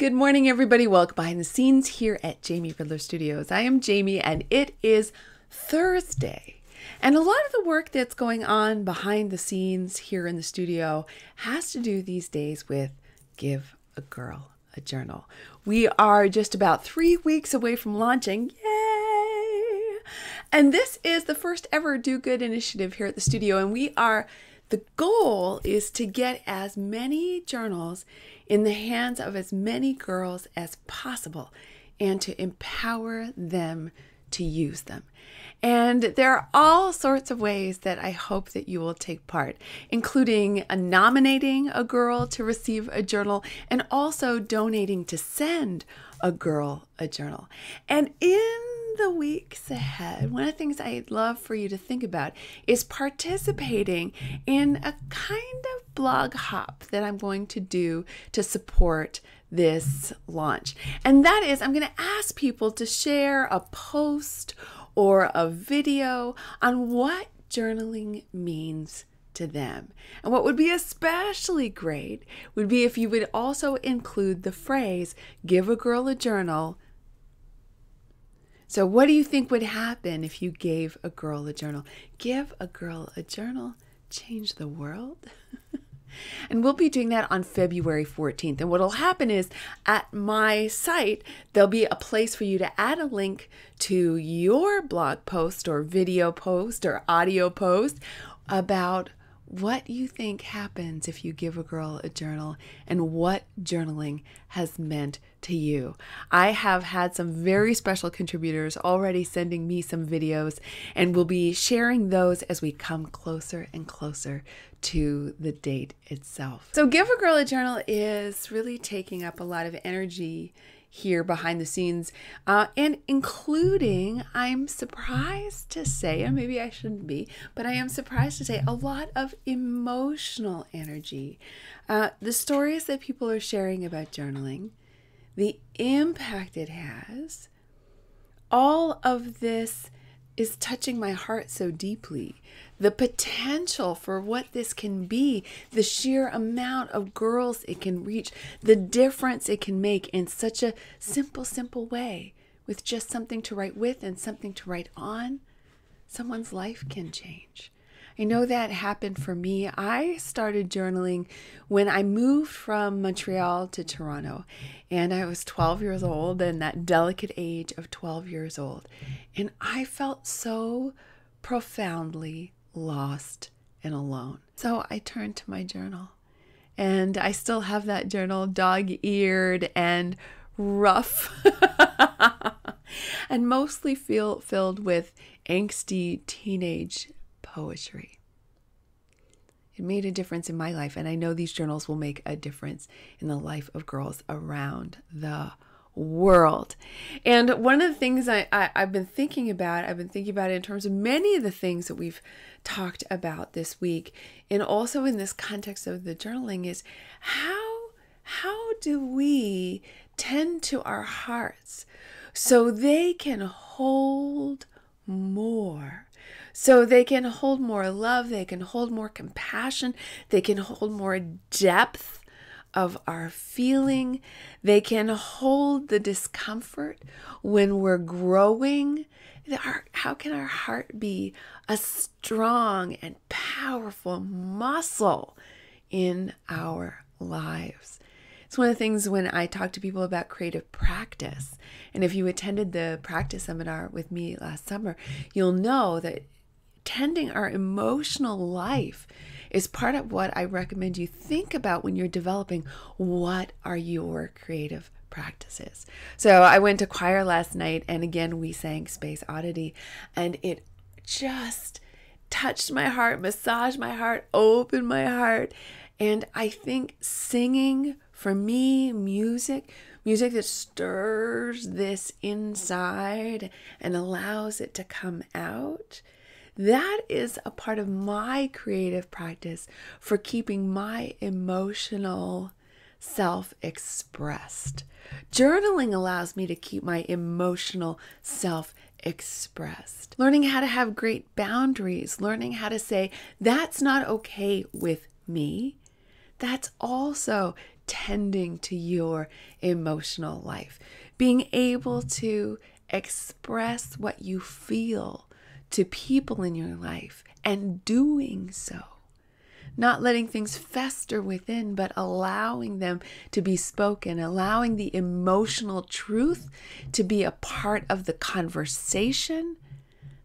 Good morning, everybody. Welcome behind the scenes here at Jamie Riddler Studios. I am Jamie, and it is Thursday. And a lot of the work that's going on behind the scenes here in the studio has to do these days with Give a Girl a Journal. We are just about 3 weeks away from launching. Yay! And this is the first ever Do Good initiative here at the studio, and the goal is to get as many journals in the hands of as many girls as possible and to empower them to use them. And there are all sorts of ways that I hope that you will take part, including nominating a girl to receive a journal and also donating to send a girl a journal. And in the weeks ahead, one of the things I'd love for you to think about is participating in a kind of blog hop that I'm going to do to support this launch. And that is, I'm going to ask people to share a post or a video on what journaling means to them. And what would be especially great would be if you would also include the phrase, "Give a girl a journal." So what do you think would happen if you gave a girl a journal? Give a girl a journal, change the world. And we'll be doing that on February 14th. And what'll happen is at my site, there'll be a place for you to add a link to your blog post or video post or audio post about what you think happens if you give a girl a journal and what journaling has meant to you. I have had some very special contributors already sending me some videos, and we'll be sharing those as we come closer and closer to the date itself. So Give a Girl a Journal is really taking up a lot of energy here behind the scenes, and including, I'm surprised to say, and maybe I shouldn't be, but I am surprised to say, a lot of emotional energy. The stories that people are sharing about journaling, the impact it has, all of this is touching my heart so deeply. The potential for what this can be, the sheer amount of girls it can reach, the difference it can make in such a simple, simple way, with just something to write with and something to write on, someone's life can change. I know that happened for me. I started journaling when I moved from Montreal to Toronto, and I was 12 years old, and that delicate age of 12 years old. And I felt so profoundly lost and alone. So I turned to my journal, and I still have that journal, dog-eared and rough, and mostly filled with angsty teenage poetry. It made a difference in my life, and I know these journals will make a difference in the life of girls around the world. And one of the things I've been thinking about, it in terms of many of the things that we've talked about this week, and also in this context of the journaling, is how do we tend to our hearts so they can hold more? So they can hold more love, they can hold more compassion, they can hold more depth of our feeling, they can hold the discomfort when we're growing. How can our heart be a strong and powerful muscle in our lives? It's one of the things when I talk to people about creative practice, and if you attended the practice seminar with me last summer, you'll know that tending our emotional life is part of what I recommend you think about when you're developing what are your creative practices. So I went to choir last night, and again, we sang Space Oddity, and it just touched my heart, massaged my heart, opened my heart. And I think singing, for me, music that stirs this inside and allows it to come out, that is a part of my creative practice for keeping my emotional self expressed. Journaling allows me to keep my emotional self expressed. Learning how to have great boundaries, learning how to say, that's not okay with me. That's also tending to your emotional life, being able to express what you feel to people in your life and doing so. Not letting things fester within, but allowing them to be spoken, allowing the emotional truth to be a part of the conversation.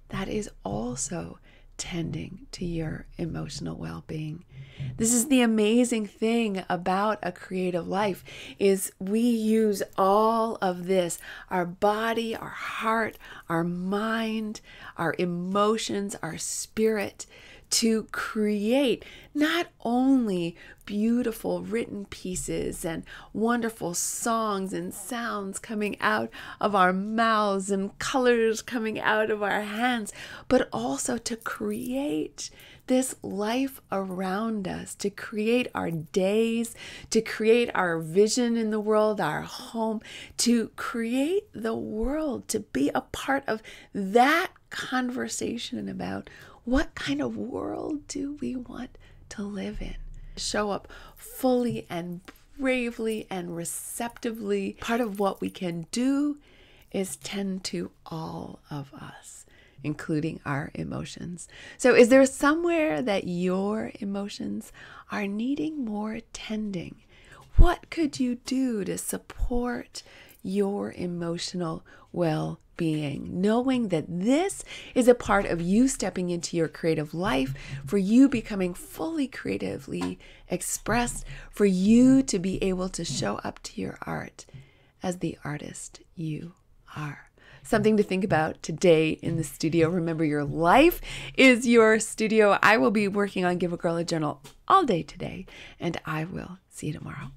That is also tending to your emotional well-being. This is the amazing thing about a creative life, is we use all of this, our body, our heart, our mind, our emotions, our spirit, to create not only beautiful written pieces and wonderful songs and sounds coming out of our mouths and colors coming out of our hands, but also to create this life around us, to create our days, to create our vision in the world, our home, to create the world, to be a part of that conversation about what kind of world do we want to live in? Show up fully and bravely and receptively. Part of what we can do is tend to all of us, including our emotions. So is there somewhere that your emotions are needing more tending? What could you do to support your emotional well-being, knowing that this is a part of you stepping into your creative life, for you becoming fully creatively expressed, for you to be able to show up to your art as the artist you are? Something to think about today in the studio. Remember, your life is your studio. I will be working on Give a Girl a Journal all day today, and I will see you tomorrow.